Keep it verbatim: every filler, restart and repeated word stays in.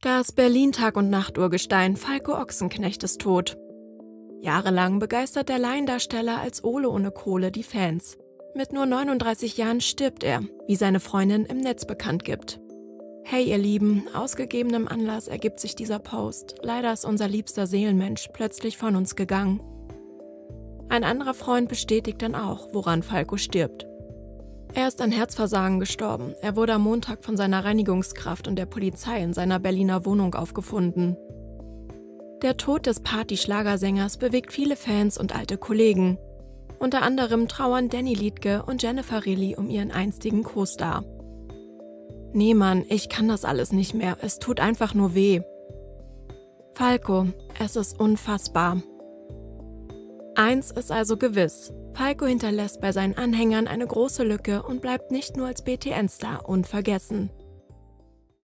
Das Berlin-Tag- und Nacht-Urgestein Falko Ochsenknecht ist tot. Jahrelang begeistert der Laiendarsteller als Ole ohne Kohle die Fans. Mit nur neununddreißig Jahren stirbt er, wie seine Freundin im Netz bekannt gibt. Hey ihr Lieben, aus gegebenem Anlass ergibt sich dieser Post. Leider ist unser liebster Seelenmensch plötzlich von uns gegangen. Ein anderer Freund bestätigt dann auch, woran Falko stirbt. Er ist an Herzversagen gestorben. Er wurde am Montag von seiner Reinigungskraft und der Polizei in seiner Berliner Wohnung aufgefunden. Der Tod des Party-Schlagersängers bewegt viele Fans und alte Kollegen. Unter anderem trauern Danny Liedtke und Jennifer Rilly um ihren einstigen Co-Star. Nee Mann, ich kann das alles nicht mehr. Es tut einfach nur weh. Falko, es ist unfassbar. Eins ist also gewiss. Falko hinterlässt bei seinen Anhängern eine große Lücke und bleibt nicht nur als B T N-Star unvergessen.